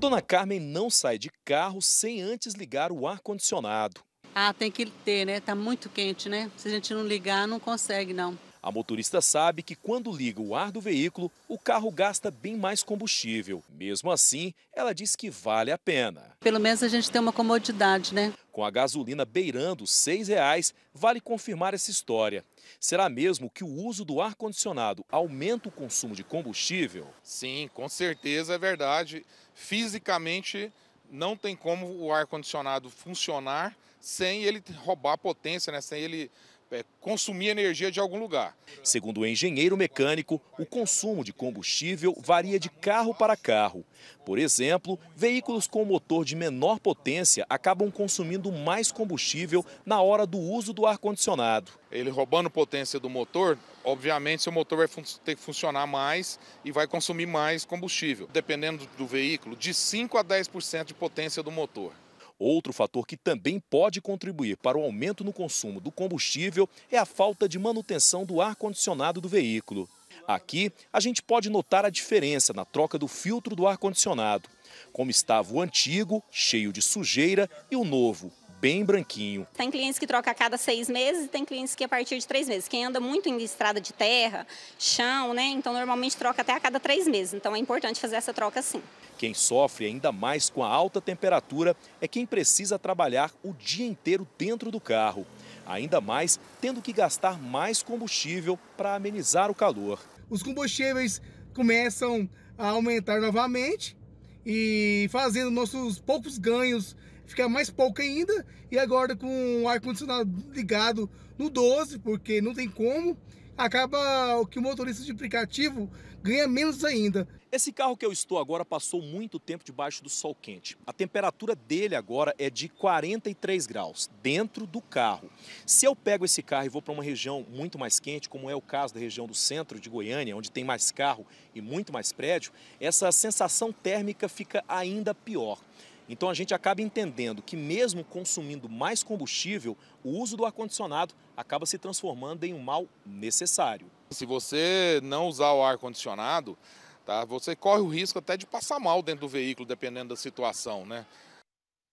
Dona Carmen não sai de carro sem antes ligar o ar-condicionado. Ah, tem que ter, né? Tá muito quente, né? Se a gente não ligar, não consegue, não. A motorista sabe que quando liga o ar do veículo, o carro gasta bem mais combustível. Mesmo assim, ela diz que vale a pena. Pelo menos a gente tem uma comodidade, né? Com a gasolina beirando R$ 6,00, vale confirmar essa história. Será mesmo que o uso do ar-condicionado aumenta o consumo de combustível? Sim, com certeza é verdade. Fisicamente, não tem como o ar-condicionado funcionar sem ele roubar potência, né? Sem ele consumir energia de algum lugar. Segundo o engenheiro mecânico, o consumo de combustível varia de carro para carro. Por exemplo, veículos com motor de menor potência acabam consumindo mais combustível na hora do uso do ar-condicionado. Ele roubando potência do motor, obviamente seu motor vai ter que funcionar mais e vai consumir mais combustível. Dependendo do veículo, de 5 a 10% de potência do motor. Outro fator que também pode contribuir para o aumento no consumo do combustível é a falta de manutenção do ar-condicionado do veículo. Aqui, a gente pode notar a diferença na troca do filtro do ar-condicionado, como estava o antigo, cheio de sujeira, e o novo, bem branquinho. Tem clientes que trocam a cada 6 meses e tem clientes que a partir de 3 meses. Quem anda muito em estrada de terra, chão, né? Então, normalmente troca até a cada 3 meses. Então, é importante fazer essa troca sim. Quem sofre ainda mais com a alta temperatura é quem precisa trabalhar o dia inteiro dentro do carro, ainda mais tendo que gastar mais combustível para amenizar o calor. Os combustíveis começam a aumentar novamente e fazendo nossos poucos ganhos ficar mais pouco ainda, e agora com o ar-condicionado ligado no 12, porque não tem como, acaba que o motorista de aplicativo ganha menos ainda. Esse carro que eu estou agora passou muito tempo debaixo do sol quente. A temperatura dele agora é de 43 graus dentro do carro. Se eu pego esse carro e vou para uma região muito mais quente, como é o caso da região do centro de Goiânia, onde tem mais carro e muito mais prédio, essa sensação térmica fica ainda pior. Então a gente acaba entendendo que mesmo consumindo mais combustível, o uso do ar-condicionado acaba se transformando em um mal necessário. Se você não usar o ar-condicionado, tá, você corre o risco até de passar mal dentro do veículo, dependendo da situação, né?